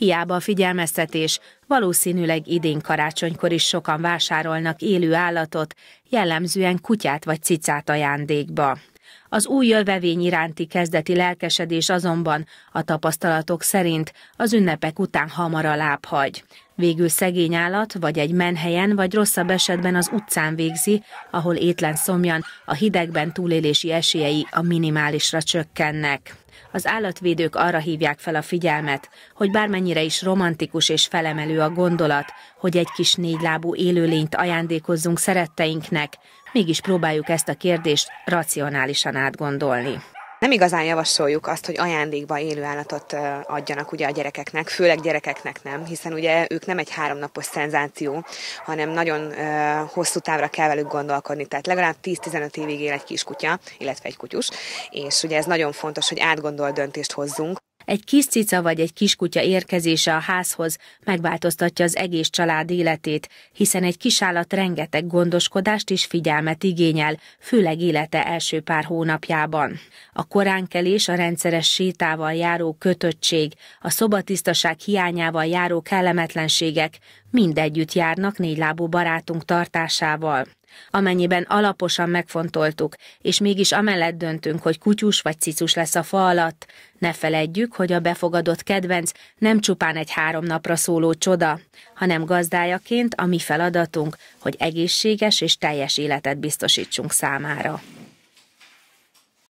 Hiába a figyelmeztetés, valószínűleg idén karácsonykor is sokan vásárolnak élő állatot, jellemzően kutyát vagy cicát ajándékba. Az új jövevényi iránti kezdeti lelkesedés azonban a tapasztalatok szerint az ünnepek után hamar alábbhagy. Végül szegény állat vagy egy menhelyen, vagy rosszabb esetben az utcán végzi, ahol étlen szomjan a hidegben túlélési esélyei a minimálisra csökkennek. Az állatvédők arra hívják fel a figyelmet, hogy bármennyire is romantikus és felemelő a gondolat, hogy egy kis négylábú élőlényt ajándékozzunk szeretteinknek, mégis próbáljuk ezt a kérdést racionálisan átgondolni. Nem igazán javasoljuk azt, hogy ajándékba élő állatot adjanak ugye a gyerekeknek, főleg gyerekeknek nem, hiszen ugye ők nem egy háromnapos szenzáció, hanem nagyon hosszú távra kell velük gondolkodni, tehát legalább 10-15 évig él egy kiskutya, illetve egy kutyus, és ugye ez nagyon fontos, hogy átgondolt döntést hozzunk. Egy kis cica vagy egy kiskutya érkezése a házhoz megváltoztatja az egész család életét, hiszen egy kisállat rengeteg gondoskodást és figyelmet igényel, főleg élete első pár hónapjában. A koránkelés, a rendszeres sétával járó kötöttség, a szobatisztaság hiányával járó kellemetlenségek mindegyütt járnak négylábú barátunk tartásával. Amennyiben alaposan megfontoltuk, és mégis amellett döntünk, hogy kutyus vagy cicus lesz a fa alatt, ne feledjük, hogy a befogadott kedvenc nem csupán egy 3 napra szóló csoda, hanem gazdájaként a mi feladatunk, hogy egészséges és teljes életet biztosítsunk számára.